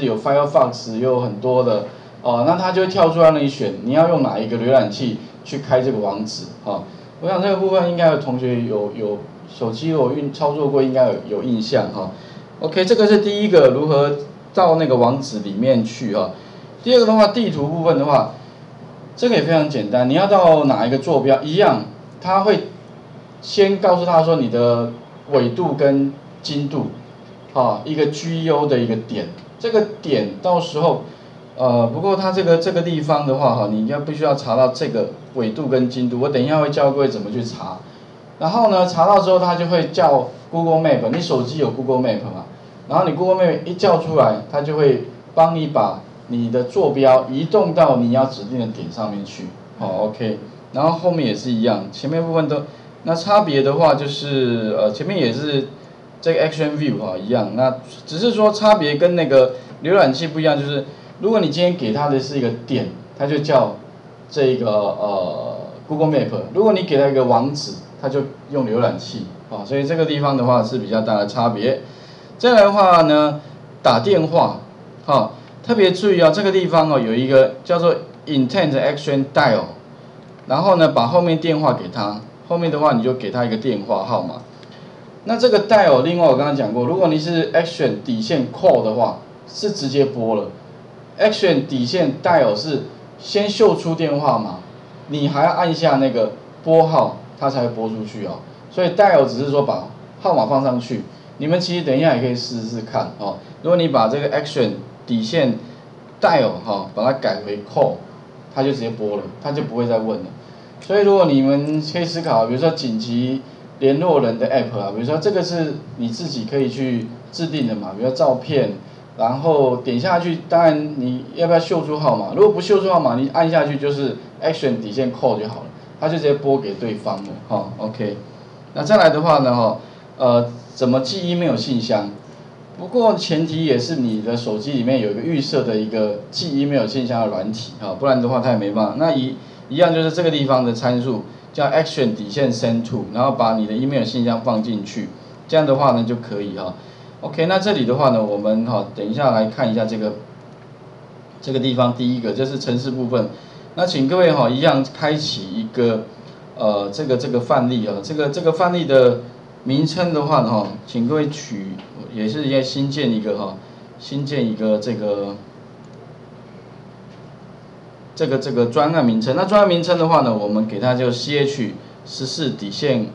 有 Firefox 也有很多的哦，那它就会跳出来让你选，你要用哪一个浏览器去开这个网址哦。我想这个部分应该有同学有手机有操作过，应该有印象哈。OK， 这个是第一个如何到那个网址里面去哈。第二个的话，地图部分的话，这个也非常简单，你要到哪一个坐标一样，它会先告诉他说你的纬度跟经度，啊，一个 GU 的一个点。 这个点到时候，不过它这个地方的话哈，你要必须要查到这个纬度跟经度。我等一下会教各位怎么去查。然后呢，查到之后它就会叫 Google Map， 你手机有 Google Map 嘛？然后你 Google Map 一叫出来，它就会帮你把你的坐标移动到你要指定的点上面去。好 ，OK。然后后面也是一样，前面部分都，那差别的话就是前面也是。 这个 Action View 啊一样，那只是说差别跟那个浏览器不一样，就是如果你今天给它的是一个点，它就叫这个Google Map； 如果你给它一个网址，它就用浏览器啊。所以这个地方的话是比较大的差别。再来的话呢，打电话啊，特别注意啊，这个地方哦有一个叫做 intent action dial， 然后呢把后面电话给它，后面的话你就给它一个电话号码。 那这个 dial， 另外我刚刚讲过，如果你是 action 底线 call 的话，是直接拨了 ；action 底线 dial 是先秀出电话嘛，你还要按下那个拨号，它才会拨出去哦。所以 dial 只是说把号码放上去，你们其实等一下也可以试试看哦。如果你把这个 action 底线 dial 哈，把它改为 call， 它就直接拨了，它就不会再问了。所以如果你们可以思考，比如说紧急。 联络人的 app 啊，比如说这个是你自己可以去制定的嘛，比如说照片，然后点下去，当然你要不要秀出号码？如果不秀出号码，你按下去就是 action 底线 call 就好了，它就直接拨给对方了，哈 ，OK。那再来的话呢，哈，怎么记 email 信箱？不过前提也是你的手机里面有一个预设的一个记 email 信箱的软体啊，不然的话它也没办法。那一样就是这个地方的参数。 叫 action 底线 send to， 然后把你的 email 信箱放进去，这样的话呢就可以哈。OK， 那这里的话呢，我们哈等一下来看一下这个地方，第一个就是程式部分。那请各位哈一样开启一个这个范例啊，这个范例的名称的话哈，请各位取也是要新建一个哈，新建一个这个专案名称，那专案名称的话呢，我们给它就 CH14-5-2，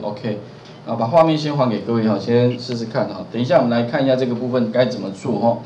OK， 啊，把画面先还给各位哈，先试试看哈，等一下我们来看一下这个部分该怎么做哈。